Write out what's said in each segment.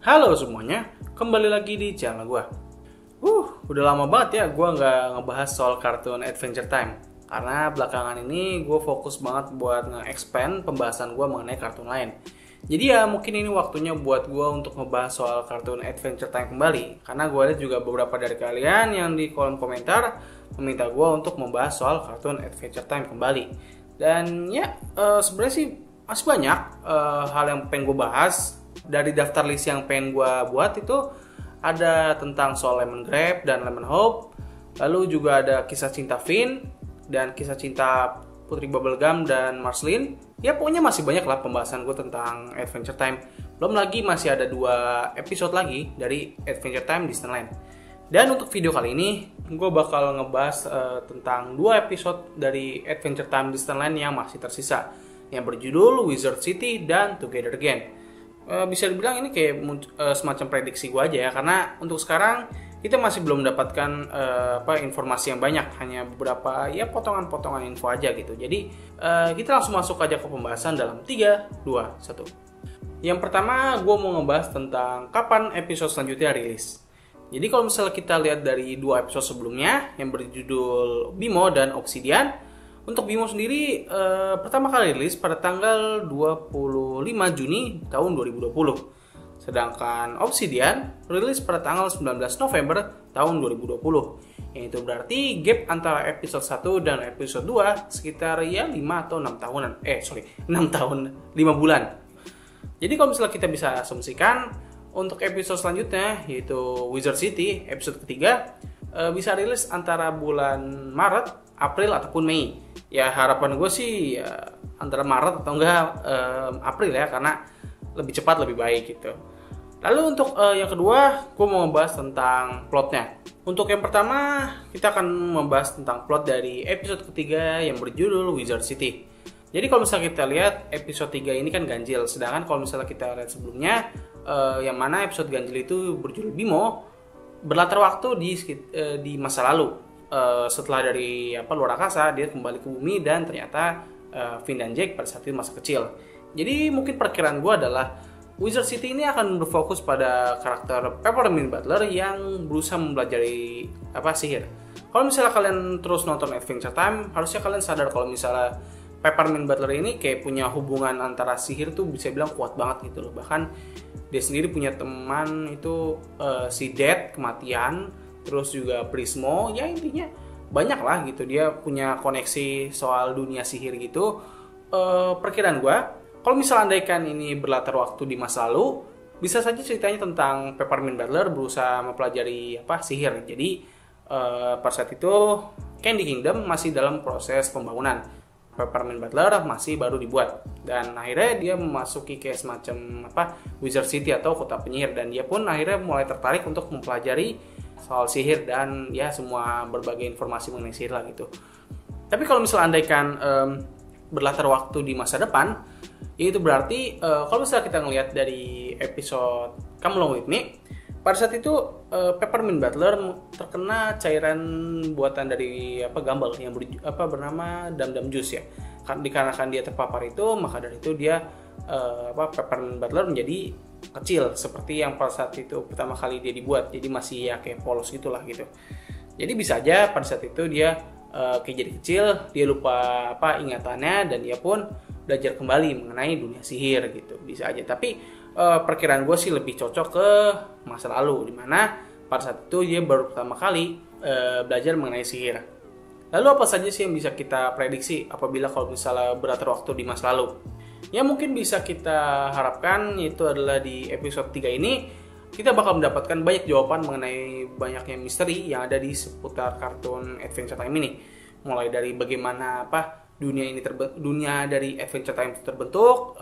Halo semuanya, kembali lagi di channel gue. Udah lama banget ya gue nggak ngebahas soal kartun Adventure Time. Karena belakangan ini gue fokus banget buat nge-expand pembahasan gue mengenai kartun lain. Jadi ya mungkin ini waktunya buat gue untuk ngebahas soal kartun Adventure Time kembali. Karena gue lihat juga beberapa dari kalian yang di kolom komentar meminta gue untuk membahas soal kartun Adventure Time kembali. Dan ya sebenarnya sih masih banyak hal yang pengen gue bahas. Dari daftar list yang pengen gue buat itu ada tentang soal Lemon Grab dan Lemon Hope, lalu juga ada kisah cinta Finn dan kisah cinta Putri Bubblegum dan Marceline. Ya pokoknya masih banyak lah pembahasan gue tentang Adventure Time. Belum lagi masih ada 2 episode lagi dari Adventure Time Disneyland. Dan untuk video kali ini gue bakal ngebahas tentang 2 episode dari Adventure Time Disneyland yang masih tersisa, yang berjudul Wizard City dan Together Again. Bisa dibilang ini kayak semacam prediksi gue aja ya, karena untuk sekarang kita masih belum mendapatkan informasi yang banyak, hanya beberapa ya potongan-potongan info aja gitu. Jadi kita langsung masuk aja ke pembahasan dalam 3, 2, 1. Yang pertama gue mau ngebahas tentang kapan episode selanjutnya rilis. Jadi kalau misalnya kita lihat dari 2 episode sebelumnya yang berjudul BIMO dan Obsidian, untuk BIMO sendiri pertama kali rilis pada tanggal 25 Juni tahun 2020. Sedangkan Obsidian rilis pada tanggal 19 November tahun 2020. Yang itu berarti gap antara episode 1 dan episode 2 sekitar ya 5 bulan. Jadi kalau misalnya kita bisa asumsikan untuk episode selanjutnya yaitu Wizard City episode ketiga bisa rilis antara bulan Maret, April ataupun Mei. Ya harapan gue sih ya, antara Maret atau enggak April ya, karena lebih cepat lebih baik gitu. Lalu untuk yang kedua gue mau membahas tentang plotnya. Untuk yang pertama kita akan membahas tentang plot dari episode ketiga yang berjudul Wizard City. Jadi kalau misalnya kita lihat episode 3 ini kan ganjil, sedangkan kalau misalnya kita lihat sebelumnya yang mana episode ganjil itu berjudul BIMO berlatar waktu di masa lalu. Setelah dari luar angkasa dia kembali ke bumi dan ternyata Finn dan Jack pada saat itu masih kecil. Jadi mungkin perkiraan gue adalah Wizard City ini akan berfokus pada karakter Peppermint Butler yang berusaha mempelajari sihir. Kalau misalnya kalian terus nonton Adventure Time, harusnya kalian sadar kalau misalnya Peppermint Butler ini kayak punya hubungan antara sihir tuh bisa bilang kuat banget gitu loh. Bahkan dia sendiri punya teman itu si Death, kematian, terus juga Prismo, ya intinya banyak lah gitu, dia punya koneksi soal dunia sihir gitu. Perkiraan gue kalau misalnya andaikan ini berlatar waktu di masa lalu, bisa saja ceritanya tentang Peppermint Butler berusaha mempelajari sihir. Jadi pada saat itu Candy Kingdom masih dalam proses pembangunan, Peppermint Butler masih baru dibuat, dan akhirnya dia memasuki kayak semacam Wizard City atau kota penyihir, dan dia pun akhirnya mulai tertarik untuk mempelajari soal sihir dan ya semua berbagai informasi mengenai sihir lah gitu. Tapi kalau misalnya andaikan berlatar waktu di masa depan, yaitu berarti kalau misalnya kita ngelihat dari episode Come Along With Me, pada saat itu Peppermint Butler terkena cairan buatan dari Gumball yang bernama Dum-Dum Juice ya. Dikarenakan dia terpapar itu, maka dari itu dia Peppermint Butler menjadi kecil seperti yang pada saat itu pertama kali dia dibuat, jadi masih ya kayak polos gitulah gitu. Jadi bisa aja pada saat itu dia kayak jadi kecil, dia lupa ingatannya, dan dia pun belajar kembali mengenai dunia sihir gitu, bisa aja. Tapi perkiraan gue sih lebih cocok ke masa lalu, dimana pada saat itu dia baru pertama kali belajar mengenai sihir. Lalu apa saja sih yang bisa kita prediksi apabila kalau misalnya berlatar waktu di masa lalu? Ya mungkin bisa kita harapkan itu adalah di episode 3 ini kita bakal mendapatkan banyak jawaban mengenai banyaknya misteri yang ada di seputar kartun Adventure Time ini. Mulai dari bagaimana dunia dari Adventure Time terbentuk,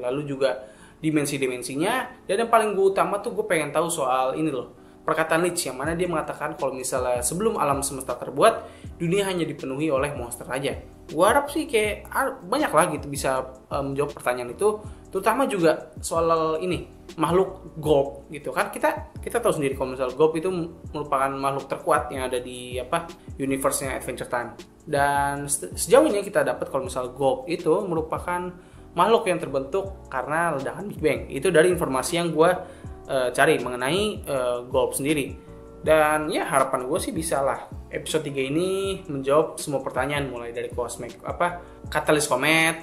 lalu juga dimensi-dimensinya, dan yang paling utama tuh gue pengen tahu soal ini loh. Perkataan Lich yang mana dia mengatakan kalau misalnya sebelum alam semesta terbuat, dunia hanya dipenuhi oleh monster aja. Gue harap sih kayak banyak lah gitu bisa menjawab pertanyaan itu, terutama juga soal ini makhluk Grop gitu kan. Kita tahu sendiri kalau misalnya Grop itu merupakan makhluk terkuat yang ada di universe-nya Adventure Time. Dan sejauh ini kita dapat kalau misalnya Grop itu merupakan makhluk yang terbentuk karena ledakan Big Bang. Itu dari informasi yang gue cari mengenai golf sendiri. Dan ya harapan gue sih bisa lah episode 3 ini menjawab semua pertanyaan, mulai dari kosmik katalis komet,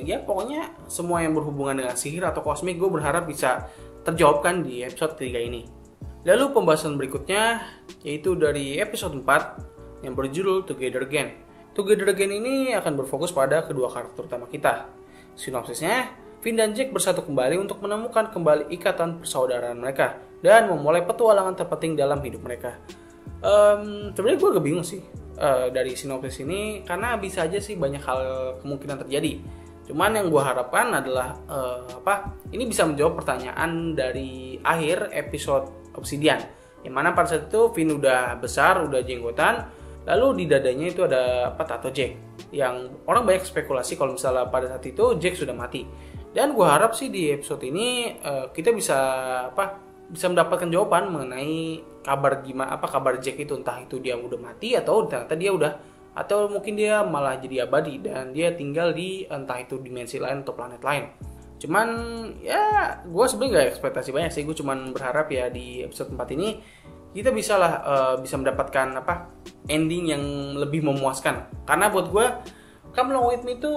ya pokoknya semua yang berhubungan dengan sihir atau kosmik gue berharap bisa terjawabkan di episode 3 ini. Lalu pembahasan berikutnya yaitu dari episode 4 yang berjudul Together Again. Together Again ini akan berfokus pada kedua karakter utama kita. Sinopsisnya, Finn dan Jack bersatu kembali untuk menemukan kembali ikatan persaudaraan mereka dan memulai petualangan terpenting dalam hidup mereka. Sebenarnya gue agak bingung sih dari sinopsis ini, karena bisa aja sih banyak hal kemungkinan terjadi. Cuman yang gue harapkan adalah ini bisa menjawab pertanyaan dari akhir episode Obsidian, yang mana pada saat itu Finn udah besar, udah jenggotan, lalu di dadanya itu ada tato Jack, yang orang banyak spekulasi kalau misalnya pada saat itu Jack sudah mati. Dan gue harap sih di episode ini kita bisa bisa mendapatkan jawaban mengenai kabar gimana kabar Jack itu, entah itu dia udah mati atau ternyata dia udah, atau mungkin dia malah jadi abadi dan dia tinggal di entah itu dimensi lain atau planet lain. Cuman ya gue sebenarnya gak ekspektasi banyak sih, gue cuman berharap ya di episode 4 ini kita bisa lah bisa mendapatkan ending yang lebih memuaskan. Karena buat gue Come Along With Me itu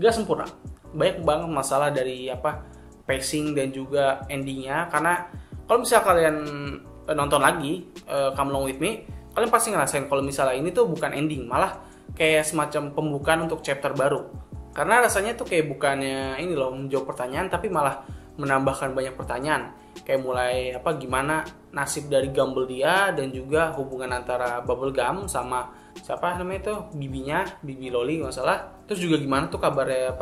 gak sempurna, banyak banget masalah dari pacing dan juga endingnya. Karena kalau misalnya kalian nonton lagi Come Along With Me, kalian pasti ngerasain kalau misalnya ini tuh bukan ending, malah kayak semacam pembukaan untuk chapter baru. Karena rasanya tuh kayak bukannya ini loh menjawab pertanyaan, tapi malah menambahkan banyak pertanyaan. Kayak mulai gimana nasib dari Gumbel dia, dan juga hubungan antara Bubblegum sama siapa namanya tuh bibinya, Bibi Loli nggak salah. Terus juga gimana tuh kabarnya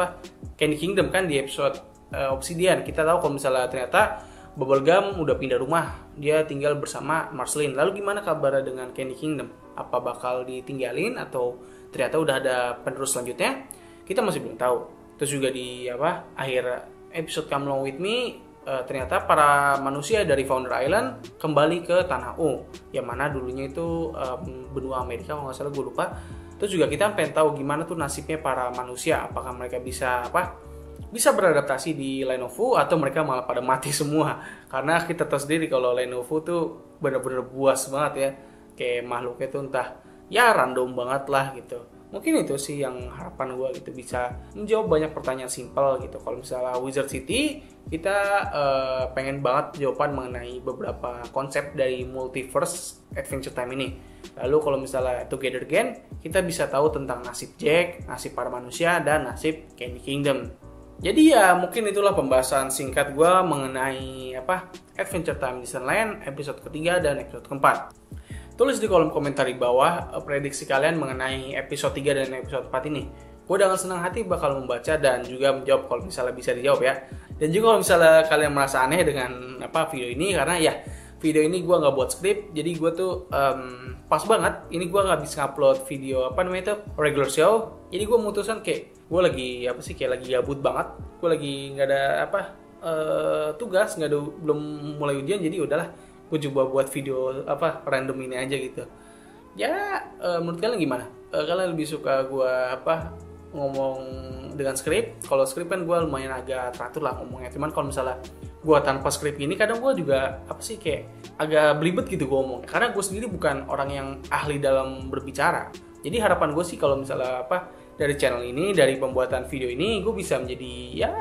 Candy Kingdom kan di episode Obsidian. Kita tahu kalau misalnya ternyata Bubblegum udah pindah rumah, dia tinggal bersama Marceline. Lalu gimana kabarnya dengan Candy Kingdom? Apa bakal ditinggalin atau ternyata udah ada penerus selanjutnya? Kita masih belum tahu. Terus juga di akhir episode Come Along With Me, ternyata para manusia dari Founder Island kembali ke Tanah U, yang mana dulunya itu benua Amerika kalau nggak salah, gue lupa. Terus juga kita pengen tahu gimana tuh nasibnya para manusia, apakah mereka bisa bisa beradaptasi di Line of Wu, atau mereka malah pada mati semua. Karena kita tahu sendiri kalau Line of Wu tuh bener-bener buas banget ya, kayak makhluknya tuh entah ya random banget lah gitu. Mungkin itu sih yang harapan gue gitu, bisa menjawab banyak pertanyaan simpel gitu. Kalau misalnya Wizard City, kita pengen banget jawaban mengenai beberapa konsep dari multiverse Adventure Time ini. Lalu kalau misalnya Together Again, kita bisa tahu tentang nasib Jack, nasib para manusia, dan nasib Candy Kingdom. Jadi ya mungkin itulah pembahasan singkat gue mengenai Adventure Time Disneyland episode ketiga dan episode keempat. Tulis di kolom komentar di bawah prediksi kalian mengenai episode 3 dan episode 4 ini. Gue dengan senang hati bakal membaca dan juga menjawab kalau misalnya bisa dijawab ya. Dan juga kalau misalnya kalian merasa aneh dengan video ini, karena ya video ini gue nggak buat skrip, jadi gue tuh pas banget ini gue nggak bisa upload video regular show. Jadi gue memutuskan kayak gue lagi kayak lagi gabut banget, gue lagi nggak ada tugas, nggak ada, belum mulai ujian, jadi udahlah. Gue coba buat video random ini aja gitu. Ya menurut kalian gimana? Kalian lebih suka gue ngomong dengan skrip? Kalau skrip kan gue lumayan agak teratur lah ngomongnya. Cuman kalau misalnya gue tanpa skrip gini, kadang gue juga kayak agak belibet gitu gue ngomong. Karena gue sendiri bukan orang yang ahli dalam berbicara. Jadi harapan gue sih kalau misalnya dari channel ini, dari pembuatan video ini, gue bisa menjadi ya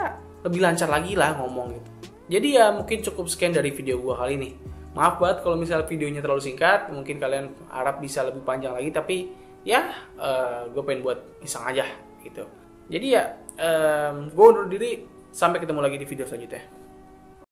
lebih lancar lagi lah ngomong gitu. Jadi ya mungkin cukup sekian dari video gue kali ini. Maaf banget kalau misalnya videonya terlalu singkat, mungkin kalian harap bisa lebih panjang lagi, tapi ya gue pengen buat iseng aja gitu. Jadi ya gue undur diri, sampai ketemu lagi di video selanjutnya.